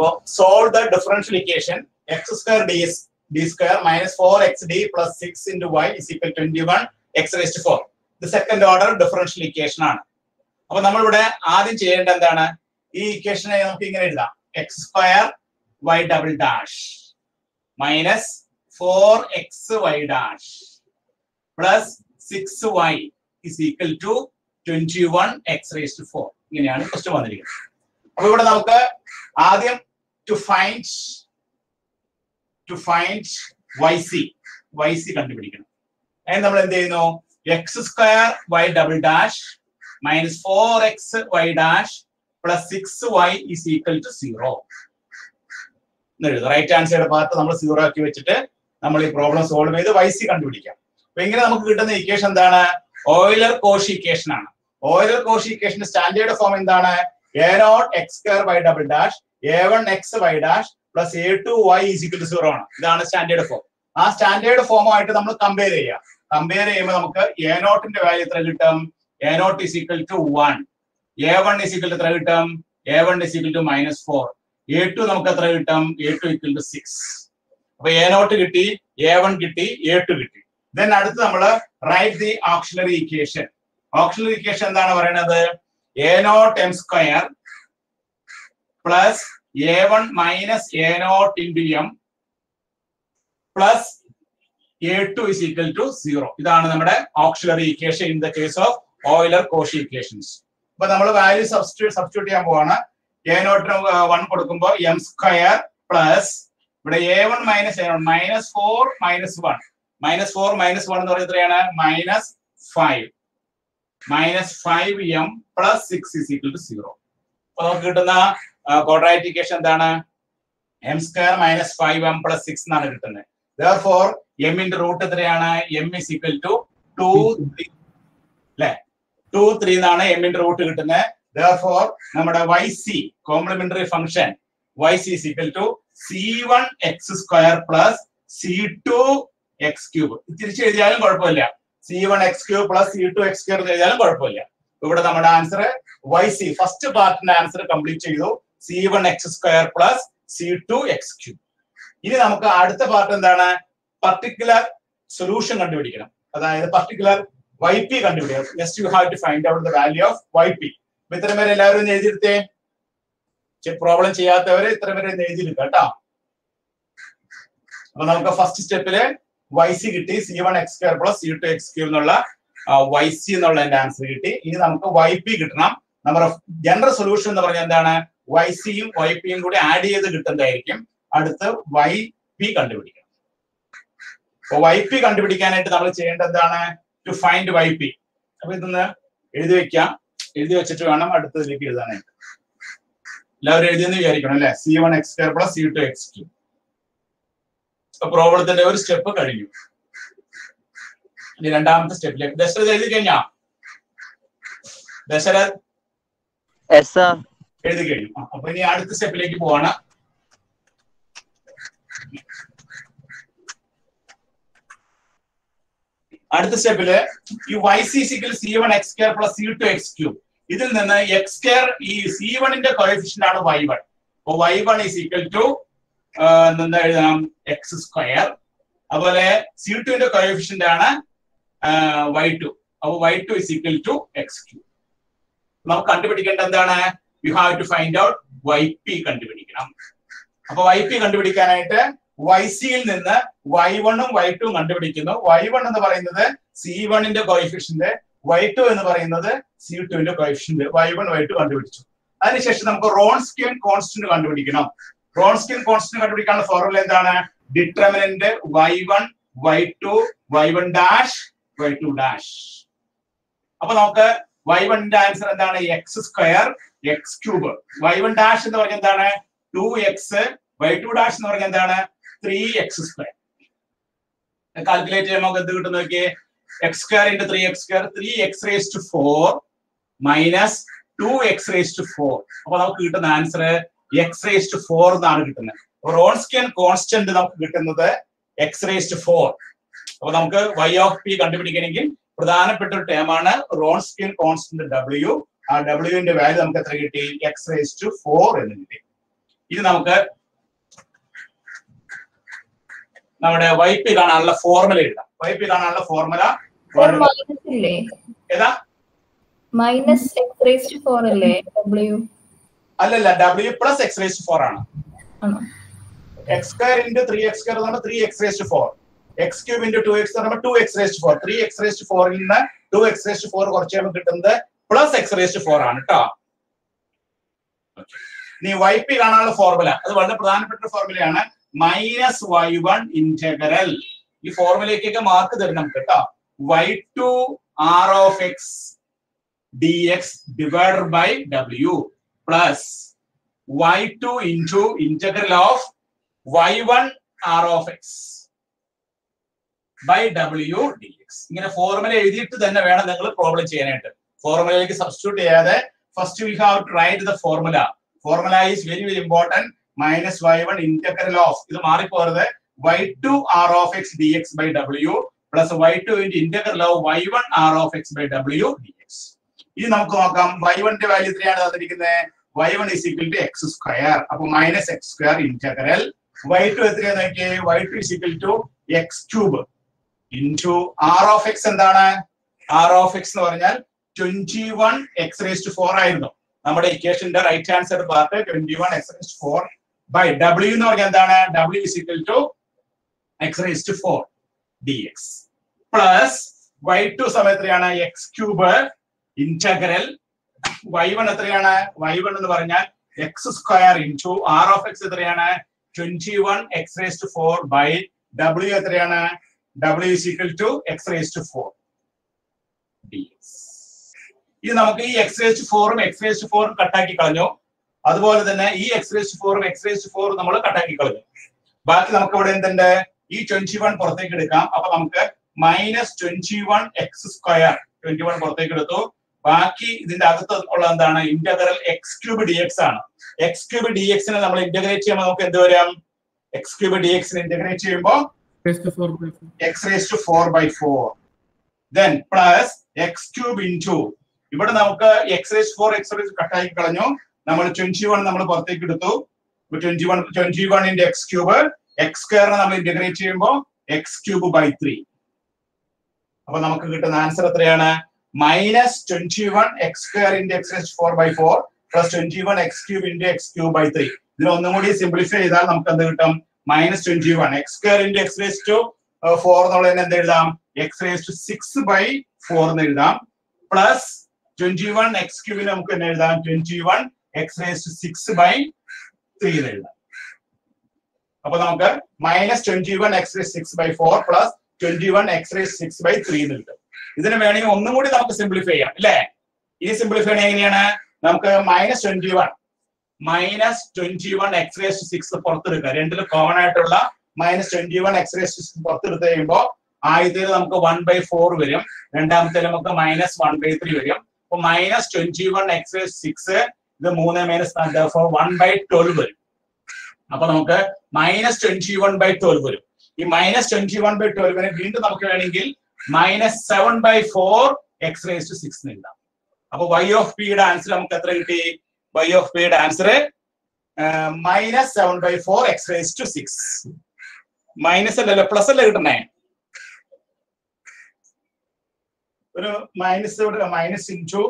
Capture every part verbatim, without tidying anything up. So solve the differential equation x square d, d square minus four x d plus six into y is equal to twenty-one x raised to four. The second order differential equation ആണ്. അപ്പോൾ നമ്മൾ ഇവിടെ ആദ്യം ചെയ്യേണ്ട എന്താണ്? ഈ ഇക്വേഷനെ നമുക്ക് ഇങ്ങനെ എഴുതാം. x square y double dash minus four x y dash plus six y is equal to twenty-one x raised to four. ഇങ്ങനെയാണ് ഫസ്റ്റ് വന്നിരിക്കുന്നത്. അപ്പോൾ ഇവിടെ നമുക്ക് ആദ്യം to find to find yc yc കണ്ടുപിടിക്കണം. അതിന് നമ്മൾ എന്ത് ചെയ്യുന്നു? x square y double dash minus four x y dash plus six y is equal to zero. Right hand side ഭാഗത്ത് നമ്മൾ സീറോ ആക്കി വെച്ചിട്ട് നമ്മൾ ഈ പ്രോബ്ലം സോൾവ് ചെയ്ത് yc കണ്ടുപിടിക്കാം. അപ്പോൾ ഇങ്ങനെ നമുക്ക് കിട്ടുന്ന ഇക്വേഷൻ എന്താണ്? ഓയിലർ കോഷി ഇക്വേഷൻ ആണ്. ഓയിലർ കോഷി ഇക്വേഷന്റെ സ്റ്റാൻഡേർഡ് ഫോം എന്താണ്? a zero x square y double dash a one x y dash plus a two y is equal to zero ആണ്. ഇതാണ് സ്റ്റാൻഡേർഡ് ഫോം. ആ സ്റ്റാൻഡേർഡ് ഫോമായിട്ട് നമ്മൾ compare ചെയ്യുക. Compare ചെയ്യുമ്പോൾ നമുക്ക് a zero ന്റെ വാല്യൂ എത്ര കിട്ടും? a zero is equal to one. a one is equal to എത്ര കിട്ടും? a one is equal to minus four. a two നമുക്ക് എത്ര കിട്ടും? a two equal to six. അപ്പോൾ a zero കിട്ടി, a one കിട്ടി, a two കിട്ടി. Then അടുത്ത് നമ്മൾ right the auxiliary equation. Auxiliary equation എന്താണ് പറയുന്നത്? a zero m square plus a one minus a zero into m plus a two is equal to zero. ഇതാണ് നമ്മുടെ auxiliary equation in the case of Euler Cauchy equations. അപ്പൊ നമ്മൾ value substitute substitute ചെയ്യാൻ പോവാണ്. a zero one കൊടുക്കുമ്പോൾ m square plus ഇവിടെ a one minus a zero minus four minus one minus four minus one എന്ന് പറയുന്നത് എത്രയാണ്? minus five. minus five m plus six is equal to zero. അപ്പോൾ നമുക്ക് കിട്ടുന്ന ക്വാഡ്രാറ്റിക് ഇക്വേഷൻ എന്താണ്? m square minus five m plus six എന്നാണ് കിട്ടുന്നത്. Therefore m ന്റെ റൂട്ട് എത്രയാണ്? m is equal to two three അല്ലേ? two three എന്നാണ് m ന്റെ റൂട്ട് കിട്ടുന്നത്. Therefore നമ്മുടെ yc complementary function yc is equal to c one x square plus c two x cube. തിരിച്ച് എഴുതിയാലും കുഴപ്പമില്ല. c one x cube plus c two x square എഴുതിയാലും കുഴപ്പമില്ല. ഇവിടെ നമ്മുടെ ആൻസർ yc ഫസ്റ്റ് പാർട്ടിന്റെ ആൻസർ കംപ്ലീറ്റ് ചെയ്തു. c one x square plus c two x cube. ഇനി നമുക്ക് അടുത്ത പാർട്ട് എന്താണ്? പർട്ടിക്കുലർ സൊല്യൂഷൻ കണ്ടുപിടിക്കണം. അതായത് പർട്ടിക്കുലർ yp കണ്ടുപിടിക്കണം. Just you have to find out the value of yp. ഇത്രയും വരെ എല്ലാവരും എഴുതിയെടുത്തേ. പ്രോബ്ലം ചെയ്യാത്തവര് ഇത്രയും വരെ എഴുതിയെടുക്കുക കേട്ടോ. അപ്പൊ നമുക്ക് ഫസ്റ്റ് സ്റ്റെപ്പില് yc കിട്ടി, c one x square plus c two x cube എന്നുള്ള yc എന്നുള്ള എന്റെ ആൻസർ കിട്ടി. ഇനി നമുക്ക് yp കിട്ടണം. നമ്മുടെ ജനറൽ സൊല്യൂഷൻ എന്ന് പറഞ്ഞാൽ എന്താണ്? ycയും ypയും കൂടി ആഡ് ചെയ്ത് കിട്ടുന്നതായിരിക്കും. അടുത്ത് yp കണ്ടുപിടിക്കണം. അപ്പൊ yp കണ്ടുപിടിക്കാനായിട്ട് നമ്മൾ ചെയ്യേണ്ടത് എന്താണ്? To find yp. അപ്പൊ ഇതൊന്ന് എഴുതി വെക്കാം. എഴുതി വെച്ചിട്ട് വേണം അടുത്തതിലേക്ക് എഴുതാനായിട്ട്. എല്ലാവരും എഴുതിയെന്ന് വിചാരിക്കണം അല്ലെ? c one x square plus c two x cube. പ്രോബ്ലത്തിന്റെ ഒരു സ്റ്റെപ്പ് കഴിഞ്ഞു. ഇനി രണ്ടാമത്തെ സ്റ്റെപ്പിലേക്ക്. ദശരഥ് എഴുതി കഴിഞ്ഞാ? ദശരഥ് എഴുതി കഴിഞ്ഞു. അപ്പൊ ഇനി അടുത്ത സ്റ്റെപ്പിലേക്ക് പോവാണ്. അടുത്ത സ്റ്റെപ്പില് ഈ y c equal c one x square plus c two x cube. ഇതിൽ നിന്ന് x square ഈ c one ന്റെ കോഎഫിഷ്യന്റ് ആണ് y one. അപ്പോൾ y one is equal to എന്താ എഴുതാം? X square. അതുപോലെ സി ടുവിന്റെ കോഎഫിഷ്യന്റ് ആണ് വൈ ടു. അപ്പൊ y two is equal to x cube. നമുക്ക് കണ്ടുപിടിക്കേണ്ട എന്താണ്? You have to find out y p കണ്ടുപിടിക്കണം. അപ്പൊ വൈ പി കണ്ടുപിടിക്കാനായിട്ട് വൈ സിയിൽ നിന്ന് വൈ വണ്ണും വൈ ടു കണ്ടുപിടിക്കുന്നു. വൈ വൺ എന്ന് പറയുന്നത് സി വണ്ണിന്റെ കോഎഫിഷ്യന്റ്, വൈ ടു എന്ന് പറയുന്നത് സി ടുവിന്റെ coefficient. Y one y two കണ്ടുപിടിച്ചു. അതിനുശേഷം നമുക്ക് റോൺസ്കിയൻ കോൺസ്റ്റന്റ് കണ്ടുപിടിക്കണം. റോൺസ്കിയൻ കോൺസ്റ്റന്റ് കണ്ടുപിടിക്കാനുള്ള ഫോർമുല എന്താണ്? Determinant y one y two y one dash y two dash. അപ്പൊ നമുക്ക് വൈ വണ്ണിന്റെ ആൻസർ എന്താണ്? X square x cube. Y one dash എന്ന് പറഞ്ഞ എന്താണ്? Two x. Y two dash എന്ന് പറഞ്ഞ എന്താണ്? Three x square. കാൽക്കുലേറ്റ് ചെയ്യുമ്പോൾ നമുക്ക് എന്ത് കിട്ടും നോക്കിയേ? X square into three x square three x raise to four minus two x raise to four. അപ്പൊ നമുക്ക് കിട്ടുന്ന answer x raise to four എന്നാണ് കിട്ടുന്നത്. റോൺസ്കിയൻ കോൺസ്റ്റന്റ് നമുക്ക് കിട്ടുന്നത് എക്സ് റേസ് ടു ഫോർ. അപ്പൊ നമുക്ക് വൈ ഓഫ് പി കണ്ടുപിടിക്കണമെങ്കിൽ പ്രധാനപ്പെട്ട ഒരു ടേമാണ് റോൺസ്കിയൻ കോൺസ്റ്റന്റ് ഡബ്ല്യു. ആ ഡബ്ല്യുവിന്റെ വാല്യൂ നമുക്ക് എത്ര കിട്ടി? എക്സ് റേസ് ടു ഫോർ എന്ന് കിട്ടി. ഇത് നമുക്ക് നമ്മുടെ y p കാണാനുള്ള ഫോർമുല എഴുതാം. y p കാണാനുള്ള ഫോർമുല ഏതാ? Minus x raise to four അല്ലേ? w അല്ലല്ല, w + x raise to four ആണ്. ആണോ? X square into three x square എന്ന് പറഞ്ഞാൽ three x raise to four, x cube into two x എന്ന് പറഞ്ഞാൽ two X raise to four, three x raise to four ൽ നിന്ന് two X raise to four കുറച്ചാൽ കിട്ടുന്നത് plus x raise to four ആണ് ട്ടോ. നീ y p കാണാനുള്ള ഫോർമുല അത് വളരെ പ്രധാനപ്പെട്ട ഫോർമുലയാണ്. മൈനസ് വൈ വൺ ഇന്റഗ്രൽ, ഈ ഫോർമുലയ്ക്കൊക്കെ മാർക്ക് തരും നമുക്ക് കേട്ടോ. Y two R of X D X divided by W plus Y two into integral of Y one R of X by W D X. ഇങ്ങനെ ഫോർമുല എഴുതിയിട്ട് തന്നെ വേണം നിങ്ങൾ പ്രോബ്ലം ചെയ്യാനായിട്ട്. ഫോർമുലയിലേക്ക് സബ്സ്റ്റിറ്റ്യൂട്ട് ചെയ്യാതെ first we have to write the formula. Formula is very very important. Minus Y one integral of, ഇത് മാറിപ്പോരുത്, Y two R of X D X by W plus Y two into integral of Y one R of X by W D X. ഇനി നമുക്ക് നോക്കാം Y വണ്ണിന്റെ value എത്രയാണ് തന്നിരിക്കുന്നത്? Y one is equal to X square, അപ്പൊ minus X square integral. Y two എത്രയാണ് നോക്കിയേ? Y two is equal to X cube into R of X. എന്താണ് ആർ ഓഫ് എക്സ് എന്ന് പറഞ്ഞാൽ? Twenty one X raise to four ആയിരുന്നു നമ്മുടെ ഇക്വേഷന്റെ right hand side part. Twenty one X raise to four by w എന്ന് പറഞ്ഞാൽ എന്താണ്? W is equal to X raise to four D X plus Y two സമയം എത്രയാണ്? X cube integral. Y one എത്രയാണ്? Y one എന്ന് പറഞ്ഞാൽ X square into R of X എത്രയാണ്? Twenty one X raise to four by w എത്രയാണ്? W is equal to X raise to four D x. ഇത് നമുക്ക് ഈ X raise to ഫോറും X raise to ഫോറും കട്ടാക്കി കളഞ്ഞു. അതുപോലെ തന്നെ ഈ എക്സ് റൈസ് ടു ഫോറും എക്സ് റൈസ് ടു ഫോറും നമ്മൾ കട്ടാക്കി കളഞ്ഞു. ബാക്കി നമുക്ക് ഇവിടെ എന്തുണ്ട്? ഈ ട്വന്റി വൺ പുറത്തേക്ക് എടുക്കാം. അപ്പൊ നമുക്ക് minus twenty one X square, twenty one പുറത്തേക്ക് എടുത്തു. ബാക്കി ഇതിന്റെ അകത്ത് ഉള്ള എന്താണ്? Integral x cube d x ആണ്. എക്സ് ക്യൂബ് ഡി എക്സിനെ നമ്മൾ ഇന്റഗ്രേറ്റ് ചെയ്യുമ്പോൾ നമുക്ക് എന്ത് വരാം? എക്സ് ക്യൂബ് ഡി എക്സിനെ ഇന്റഗ്രേറ്റ് ചെയ്യുമ്പോൾ x raise to four by four, then plus x cube into, ഇവിടെ നമുക്ക് x raise to four x raise to കട്ടാക്കി കളഞ്ഞു. നമ്മൾ ട്വന്റി വൺ നമ്മൾ പുറത്തേക്ക് എടുത്തു. ട്വന്റി വൺ ട്വന്റി വണ്ണിന്റെ എക്സ് ക്യൂബ്, എക്സ് സ്ക്വയറിനെ നമ്മൾ ഇന്റഗ്രേറ്റ് ചെയ്യുമ്പോൾ എക്സ് ക്യൂബ് ബൈ ത്രീ. അപ്പൊ നമുക്ക് കിട്ടുന്ന ആൻസർ എത്രയാണ്? Minus twenty one X square into X raise to four by four plus twenty one X cube into X cube by three. ഇതിൽ ഒന്നും കൂടി സിംപ്ലിഫൈ ചെയ്താൽ നമുക്ക് എന്ത് കിട്ടും? Minus twenty one X square into X raise to four എന്നുള്ളതിന് എന്ത് എഴുതാം? X raise to six by four എന്ന് എഴുതാം. പ്ലസ് ട്വന്റി വൺ എക്സ് ക്യൂബിന് നമുക്ക് എന്നെ എഴുതാം? Twenty one X raise to six by three എന്ന് എഴുതാം. അപ്പൊ നമുക്ക് minus twenty one X raise to six by four plus twenty one X raise to six by three എന്ന് കിട്ടും. ഇതിന് വേണമെങ്കിൽ ഒന്നും കൂടി നമുക്ക് സിംപ്ലിഫൈ ചെയ്യാം അല്ലേ? ഇനി സിംപ്ലിഫൈ ചെയ്യണേ എങ്ങനെയാണ്? നമുക്ക് minus twenty one minus twenty one X raise to six പുറത്തെടുക്കുക. രണ്ടിലും കോമൺ ആയിട്ടുള്ള minus twenty one X raise to six പുറത്തെടുത്ത് കഴിയുമ്പോൾ ആദ്യത്തേൽ നമുക്ക് വൺ ബൈ ഫോർ വരും, രണ്ടാമത്തേൽ നമുക്ക് മൈനസ് വൺ ബൈ ത്രീ വരും. അപ്പൊ minus twenty one X raise to six, ഇത് മൂന്ന് മൈനസ് നാല് ഫോർ, വൺ ബൈ ട്വൽവ് വരും. അപ്പൊ നമുക്ക് minus twenty one by twelve വരും. ഈ മൈനസ് ട്വന്റി വൺ ബൈ ട്വൽവിനെ വീണ്ടും നമുക്ക് വേണമെങ്കിൽ minus seven by four x raise to six എഴുതാം. അപ്പൊ വൈ ഓഫ് പിയുടെ ആൻസർ നമുക്ക് എത്ര കിട്ടി? വൈ ഓഫ് പിയുടെ answer minus seven by four x raise to six. Minus അല്ലല്ലോ, പ്ലസ് അല്ലേ കിട്ടണേ? ഒരു minus minus into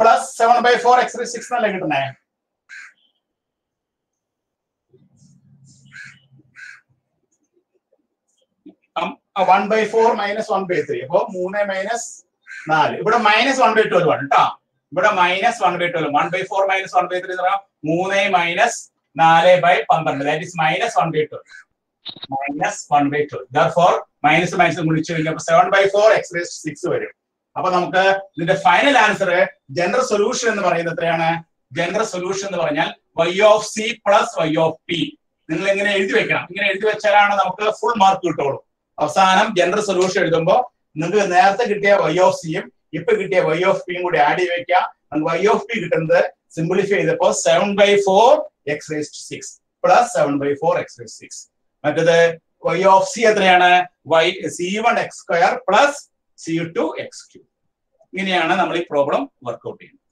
plus seven by four x raise six എന്നല്ലേ കിട്ടണേ? One by four minus one by three, അപ്പൊ മൂന്ന് മൈനസ് നാല്. ഇവിടെ മൈനസ് വൺ ബൈ ട്വൽവ് ആണ് കേട്ടോ. ഇവിടെ minus one by twelve one by four minus one by three എന്ന് പറഞ്ഞാൽ മൂന്ന് മൈനസ് നാല് ബൈ പന്ത്രണ്ട്. That is minus one by twelve minus one by twelve therefore minus minus ഗുണിച്ചു കഴിഞ്ഞാൽ seven by four x raise six വരും. അപ്പൊ നമുക്ക് ഇതിന്റെ ഫൈനൽ ആൻസർ ജനറൽ സൊല്യൂഷൻ എന്ന് പറയുന്നത് എത്രയാണ്? ജനറൽ സൊല്യൂഷൻ എന്ന് പറഞ്ഞാൽ y of c plus y of p. നിങ്ങൾ ഇങ്ങനെ എഴുതി വെക്കണം. ഇങ്ങനെ എഴുതി വെച്ചാലാണ് നമുക്ക് ഫുൾ മാർക്ക് കിട്ടുള്ളൂ. അവസാനം ജനറൽ സൊല്യൂഷൻ എഴുതുമ്പോൾ നിങ്ങൾക്ക് നേരത്തെ കിട്ടിയ വൈ ഓഫ് സിയും ഇപ്പൊ കിട്ടിയ വൈ ഓഫ് പിയും കൂടി ആഡ് ചെയ്ത് വെക്കാം. നമുക്ക് വൈ ഓഫ് പി കിട്ടുന്നത് സിംപ്ലിഫൈ ചെയ്തപ്പോൾ seven by four x raise to six plus seven by four x raise six. മറ്റേത് വൈ ഓഫ് സി എത്രയാണ്? Y c one X square plus c two X cube. ഇങ്ങനെയാണ് നമ്മൾ ഈ problem workout ചെയ്യുന്നത്.